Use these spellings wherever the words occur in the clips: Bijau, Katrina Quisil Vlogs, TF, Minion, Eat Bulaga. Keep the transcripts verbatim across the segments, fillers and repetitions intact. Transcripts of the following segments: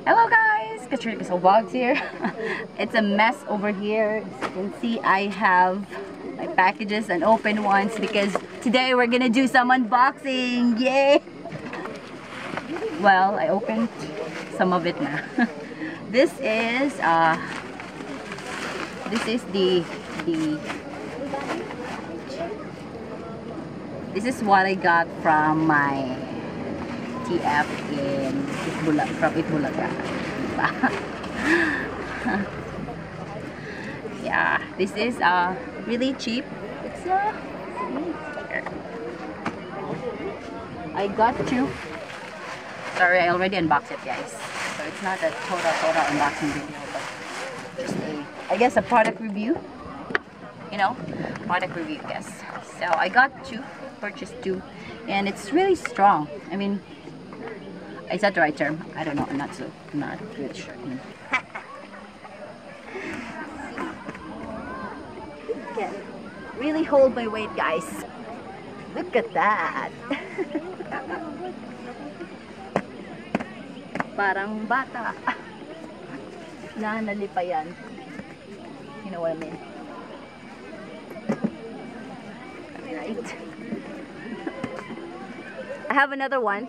Hello guys, Katrina Quisil Vlogs here. It's a mess over here. As you can see, I have my packages and open ones because today we're gonna do some unboxing. Yay! Well, I opened some of it now. This is uh, this is the the. This is what I got from my T F in Eat Bulaga, from Eat Bulaga. Yeah, this is uh, really cheap. It's, uh, I got two. Sorry, I already unboxed it, guys. So it's not a total, total unboxing video, but just a, I guess, a product review. You know, product review, yes. So I got two. Purchased two, and it's really strong. I mean, is that the right term? I don't know. I'm not so not really sure. Can really hold my weight, guys. Look at that. Parang bata. Nanalipayan. You know what I mean? Right. I have another one.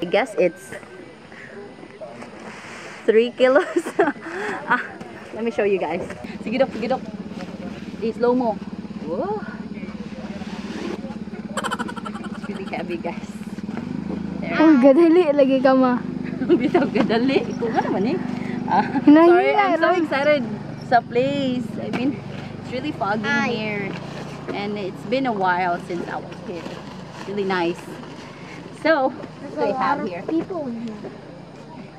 I guess it's three kilos. Ah, let me show you guys. Sige dok, sige dok. Di slow mo. Whoa. It's really heavy, guys. There. Oh, gadali lagi ka ma. Bitaw gadali. Ikaw nga naman eh. Ah, sorry, I'm so excited. Sa place. I mean, it's really foggy in here. And it's been a while since I was here. Really nice. So, there's what do we have here? People in here.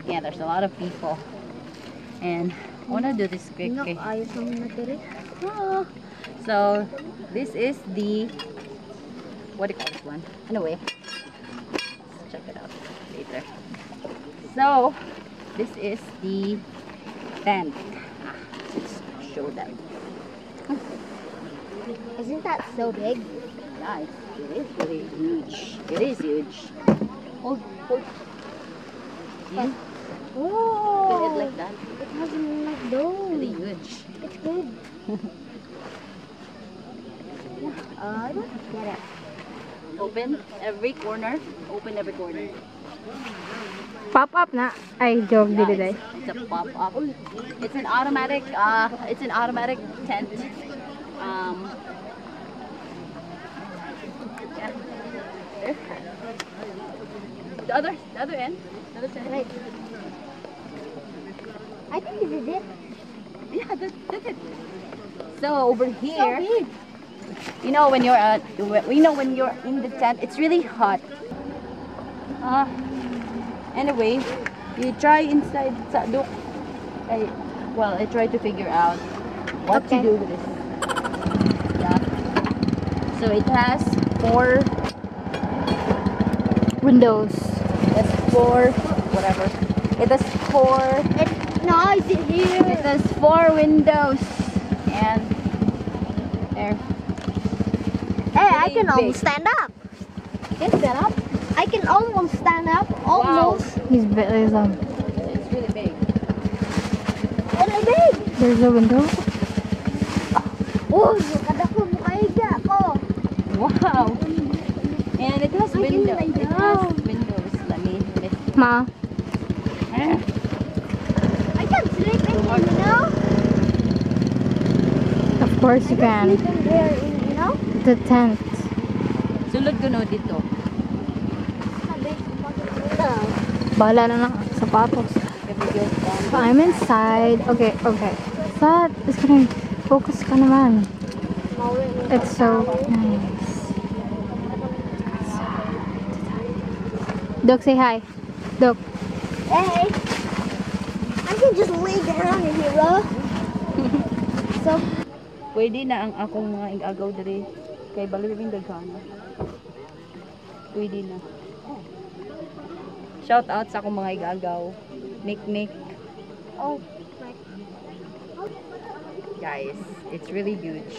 Yeah, there's a lot of people. And I want to do this quickly. Oh. So, this is the. What do you call this one? Anyway, let's check it out later. So, this is the tent. Ah, let's show them. Isn't that so big? Yeah, it, it is really huge. It is huge. Hold, hold. Yeah. Oh, it like that. It hasn't like those. Really huge. It's good. I don't get it. Open every corner. Open every corner. Pop up na. I joke yeah, did it. It's, it's a pop up. It's an automatic. Uh, it's an automatic tent. Um, yeah. There. The other, the other end. The other side. Right. I think this is it. Yeah, that's, that's it. So over here, so you know when you're at, you know when you're in the tent, it's really hot. Uh, anyway, you try inside. I, well, I try to figure out what okay. to do with this. So it has four windows. It has four, whatever. It has four. It's noisy here. It has four windows. And there. Hey, really I can big. almost stand up. You can stand up? I can almost stand up. Almost. Wow. He's very long. It's really big. Really big. There's a window. Oh, look at that. Wow! And it has windows. It has windows. Let me lift. Ma. Eh. I can sleep in here, you know? Of course you can. I can sleep in there, you know? The tent. Sulod ko no dito. Bahala na lang sa sapatos. I'm inside. Okay, okay. Sad. Just kidding. Focus ka naman. It's so nice. Doc, say hi. Doc. Hey. I can just lay down in here, bro. So, pwede na ang akong mga igagaw diri kay balibing daghan. Pwede na. Shout out sa akong mga igagaw. Make make. Oh, guys, it's really huge.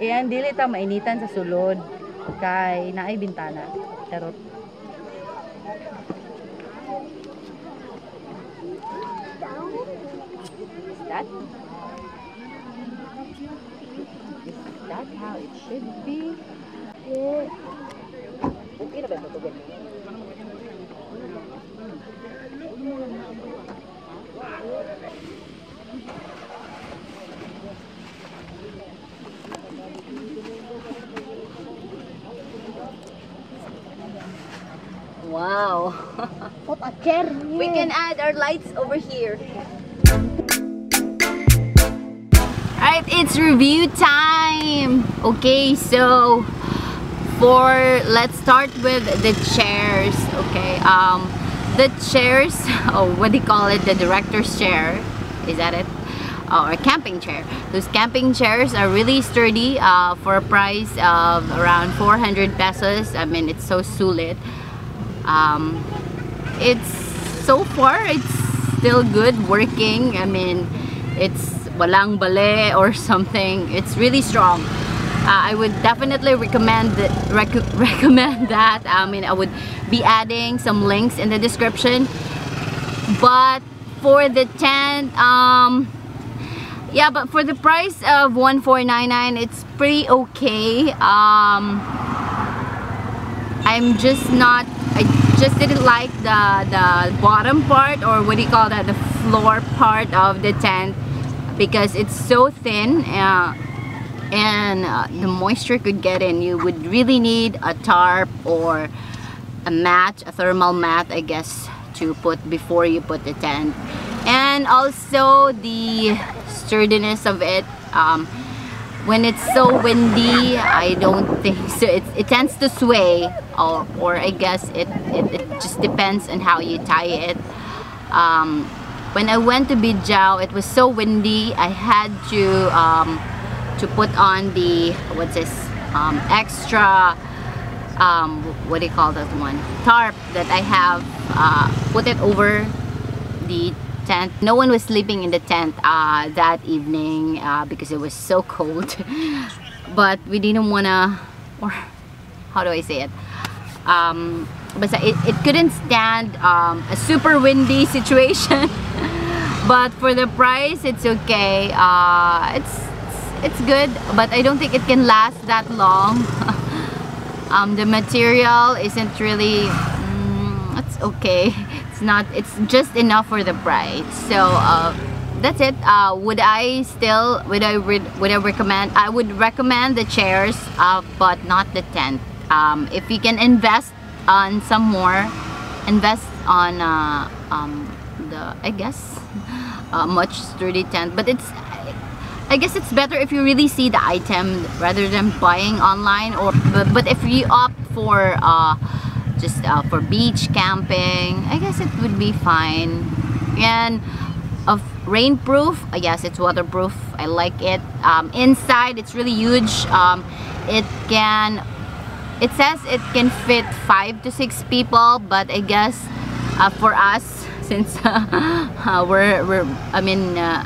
And dili ta mainitan sa sulod kay naay bintana. Charot. that? Is that how it should be? Yeah. Okay, the better to get. Wow. What a chair. We can add our lights over here. Alright, it's review time. Okay, so for let's start with the chairs. Okay, um the chairs, oh what do you call it? The director's chair. Is that it? Or oh, camping chair. Those camping chairs are really sturdy uh, for a price of around four hundred pesos. I mean, it's so sulit. Um, it's so far it's still good working. I mean, it's walang bale or something. It's really strong. Uh, I would definitely recommend that, rec recommend that. I mean, I would be adding some links in the description. But for the tent, um, yeah, but for the price of one four nine nine, it's pretty okay. Um, I'm just not. I just didn't like the the bottom part, or what do you call that, the floor part of the tent, because it's so thin uh, and uh, the moisture could get in. You would really need a tarp or a mat, a thermal mat, I guess, to put before you put the tent. And also the sturdiness of it. Um, when it's so windy, I don't think so. It, it tends to sway, or, or I guess it, it, it just depends on how you tie it. Um, when I went to Bijau, it was so windy. I had to um, to put on the what's this um, extra um, what do you call that one, tarp that I have. Uh, put it over the tent. No one was sleeping in the tent uh, that evening uh, because it was so cold. But we didn't wanna, or how do I say it? Um, but it, it couldn't stand um, a super windy situation. But for the price, it's okay. Uh, it's it's good, but I don't think it can last that long. um, the material isn't really. Mm, it's okay. Not it's just enough for the price, so uh, that's it. Uh, would I still would I would, would I recommend? I would recommend the chairs, uh, but not the tent. Um, if you can invest on some more, invest on uh, um, the I guess a much sturdy tent. But it's I guess it's better if you really see the item rather than buying online. Or but, but if you opt for. Uh, just uh, for beach camping, I guess it would be fine. And of rainproof, yes, it's waterproof. I like it. Um, inside, it's really huge. Um, it can, it says it can fit five to six people, but I guess uh, for us, since uh, uh, we're, we're, I mean, uh,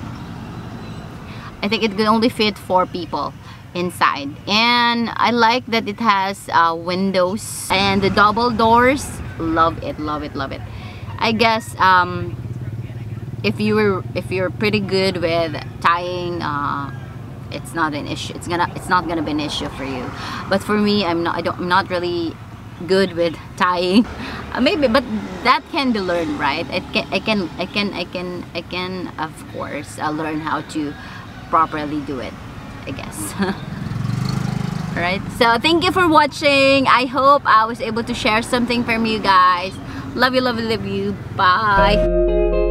I think it can only fit four people inside. And I like that it has uh, windows and the double doors. Love it, love it, love it. I guess um, if you were if you're pretty good with tying, uh, it's not an issue. It's gonna it's not gonna be an issue for you. But for me, I'm not I don't I'm not really good with tying. Uh, maybe, but that can be learned, right? It can I can I can I can I can of course uh, learn how to properly do it, I guess. Alright, so thank you for watching. I hope I was able to share something from you guys. Love you, love you, love you. Bye.